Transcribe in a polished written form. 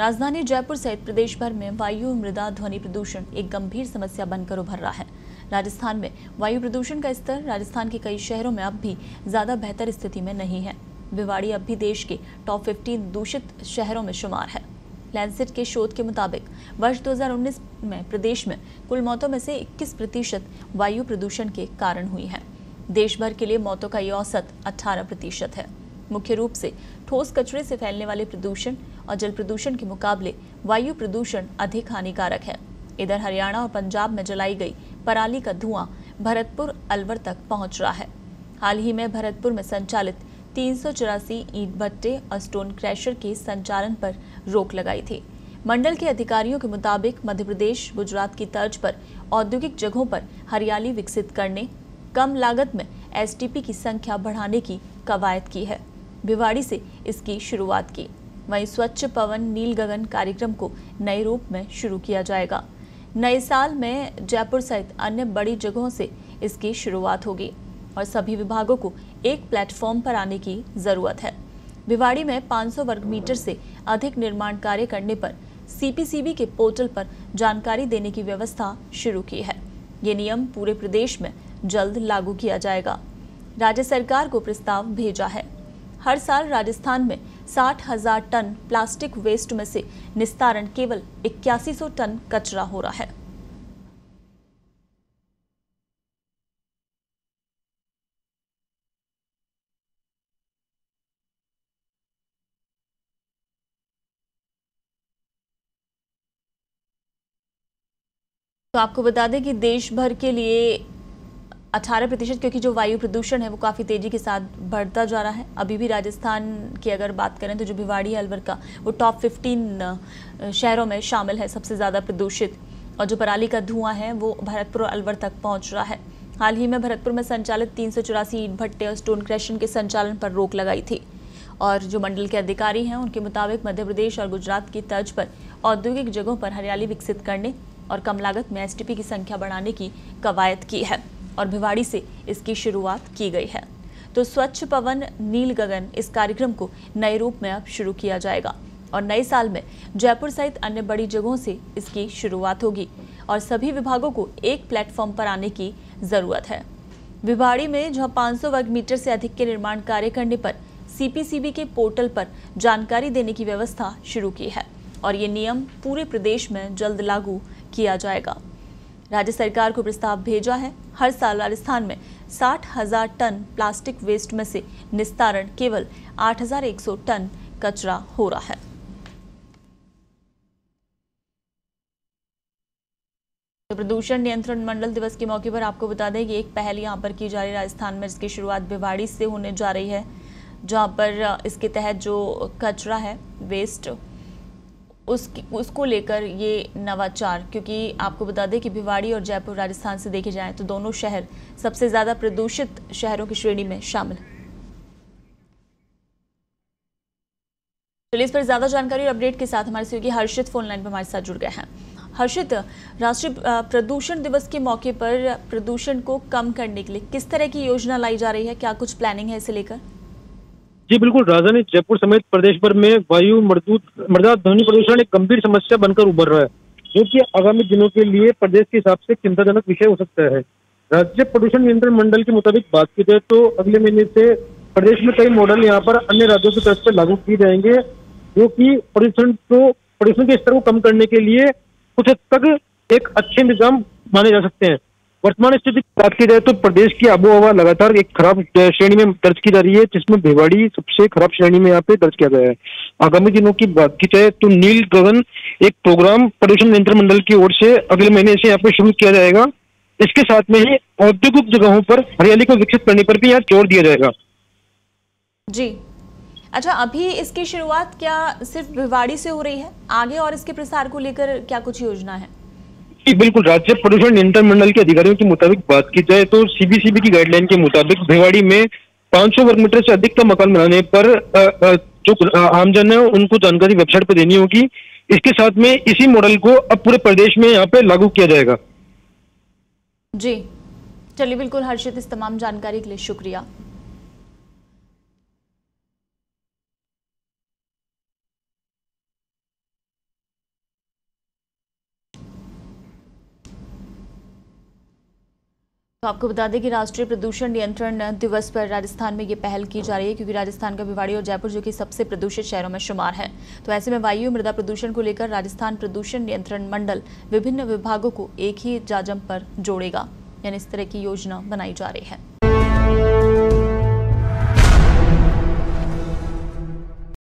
राजधानी जयपुर सहित प्रदेश भर में वायु मृदा ध्वनि प्रदूषण एक गंभीर समस्या बनकर उभर रहा है। राजस्थान में वायु प्रदूषण का स्तर राजस्थान के कई शहरों में अब भी ज्यादा बेहतर स्थिति में नहीं है। भिवाड़ी अब भी देश के टॉप 15 दूषित शहरों में शुमार है। लैंडसेट के शोध के मुताबिक वर्ष 2019 में प्रदेश में कुल मौतों में से 21% वायु प्रदूषण के कारण हुई है। देश भर के लिए मौतों का ये औसत 18% है। मुख्य रूप से ठोस कचरे से फैलने वाले प्रदूषण और जल प्रदूषण के मुकाबले वायु प्रदूषण अधिक हानिकारक है। इधर हरियाणा और पंजाब में जलाई गई पराली का धुआं भरतपुर अलवर तक पहुंच रहा है। हाल ही में भरतपुर में संचालित 384 ईंट भट्टे और स्टोन क्रैशर के संचालन पर रोक लगाई थी। मंडल के अधिकारियों के मुताबिक मध्य प्रदेश गुजरात की तर्ज पर औद्योगिक जगहों पर हरियाली विकसित करने, कम लागत में STP की संख्या बढ़ाने की कवायद की है। भिवाड़ी से इसकी शुरुआत की। वहीं स्वच्छ पवन नील गगन कार्यक्रम को नए रूप में शुरू किया जाएगा। नए साल में जयपुर सहित अन्य बड़ी जगहों से इसकी शुरुआत होगी और सभी विभागों को एक प्लेटफॉर्म पर आने की जरूरत है। भिवाड़ी में 500 वर्ग मीटर से अधिक निर्माण कार्य करने पर CPCB के पोर्टल पर जानकारी देने की व्यवस्था शुरू की है। ये नियम पूरे प्रदेश में जल्द लागू किया जाएगा। राज्य सरकार को प्रस्ताव भेजा है। हर साल राजस्थान में 60,000 टन प्लास्टिक वेस्ट में से निस्तारण केवल 8100 टन कचरा हो रहा है। तो आपको बता दें कि देश भर के लिए 18%, क्योंकि जो वायु प्रदूषण है वो काफ़ी तेज़ी के साथ बढ़ता जा रहा है। अभी भी राजस्थान की अगर बात करें तो जो भिवाड़ी अलवर का वो टॉप 15 शहरों में शामिल है सबसे ज़्यादा प्रदूषित, और जो पराली का धुआं है वो भरतपुर अलवर तक पहुंच रहा है। हाल ही में भरतपुर में संचालित 384 ईंट भट्टे और स्टोन क्रैशर के संचालन पर रोक लगाई थी और जो मंडल के अधिकारी हैं उनके मुताबिक मध्य प्रदेश और गुजरात की तर्ज पर औद्योगिक जगहों पर हरियाली विकसित करने और कम लागत में STP की संख्या बढ़ाने की कवायद की है और भिवाड़ी से इसकी शुरुआत की गई है। तो स्वच्छ पवन नील गगन इस कार्यक्रम को नए रूप में अब शुरू किया जाएगा और नए साल में जयपुर सहित अन्य बड़ी जगहों से इसकी शुरुआत होगी और सभी विभागों को एक प्लेटफॉर्म पर आने की जरूरत है। भिवाड़ी में जहां 500 वर्ग मीटर से अधिक के निर्माण कार्य करने पर CPCB के पोर्टल पर जानकारी देने की व्यवस्था शुरू की है और ये नियम पूरे प्रदेश में जल्द लागू किया जाएगा। राज्य सरकार को प्रस्ताव भेजा है। हर साल राजस्थान में 60,000 टन प्लास्टिक वेस्ट में से निस्तारण केवल 8,100 टन कचरा हो रहा है। प्रदूषण नियंत्रण मंडल दिवस के मौके पर आपको बता दें कि एक पहल यहाँ पर की जा रही है राजस्थान में, इसकी शुरुआत भिवाड़ी से होने जा रही है, जहाँ पर इसके तहत जो कचरा है वेस्ट उसको लेकर ये नवाचार, क्योंकि आपको बता दें कि भिवाड़ी और जयपुर राजस्थान से देखे जाएं तो दोनों शहर सबसे ज़्यादा प्रदूषित शहरों की श्रेणी में शामिल। चलिए इस पर ज़्यादा जानकारी और अपडेट के साथ हमारे सहयोगी हर्षित फोन लाइन पर हमारे साथ जुड़ गए हैं। हर्षित, राष्ट्रीय प्रदूषण दिवस के मौके पर प्रदूषण को कम करने के लिए किस तरह की योजना लाई जा रही है, क्या कुछ प्लानिंग है इसे लेकर? जी बिल्कुल, राजधानी जयपुर समेत प्रदेश भर में वायु मृदा ध्वनि प्रदूषण एक गंभीर समस्या बनकर उभर रहा है, जो कि आगामी दिनों के लिए प्रदेश के हिसाब से चिंताजनक विषय हो सकता है। राज्य प्रदूषण नियंत्रण मंडल के मुताबिक बात की जाए तो अगले महीने से प्रदेश में कई मॉडल यहाँ पर अन्य राज्यों की तरफ से लागू किए जाएंगे, जो कि प्रदूषण के स्तर को कम करने के लिए कुछ हद तक एक अच्छे निजाम माने जा सकते हैं। वर्तमान स्थिति की बात की जाए तो प्रदेश की आबोहवा लगातार एक खराब श्रेणी में दर्ज की जा रही है, जिसमें भिवाड़ी सबसे खराब श्रेणी में यहाँ पे दर्ज किया गया है। आगामी दिनों की बात की जाए तो नील गगन एक प्रोग्राम प्रदूषण नियंत्रण मंडल की ओर से अगले महीने से यहाँ पे शुरू किया जाएगा। इसके साथ में ही औद्योगिक जगहों पर हरियाली को विकसित करने पर भी यहाँ जोर दिया जाएगा। जी अच्छा, अभी इसकी शुरुआत क्या सिर्फ भिवाड़ी से हो रही है? आगे और इसके प्रसार को लेकर क्या कुछ योजना है? बिल्कुल, राज्य प्रदूषण नियंत्रण मंडल के अधिकारियों के मुताबिक बात की जाए तो CPCB की गाइडलाइन के मुताबिक भिवाड़ी में 500 वर्ग मीटर से अधिक का मकान बनाने पर जो आमजन है उनको जानकारी वेबसाइट पर देनी होगी। इसके साथ में इसी मॉडल को अब पूरे प्रदेश में यहाँ पे लागू किया जाएगा। जी चलिए, बिल्कुल हर्षित, इस तमाम जानकारी के लिए शुक्रिया। तो आपको बता दें कि राष्ट्रीय प्रदूषण नियंत्रण दिवस पर राजस्थान में ये पहल की जा रही है, क्योंकि राजस्थान का भिवाड़ी और जयपुर जो कि सबसे प्रदूषित शहरों में शुमार है। तो ऐसे में वायु मृदा प्रदूषण को लेकर राजस्थान प्रदूषण नियंत्रण मंडल विभिन्न विभागों को एक ही जाजम पर जोड़ेगा, यानी इस तरह की योजना बनाई जा रही है।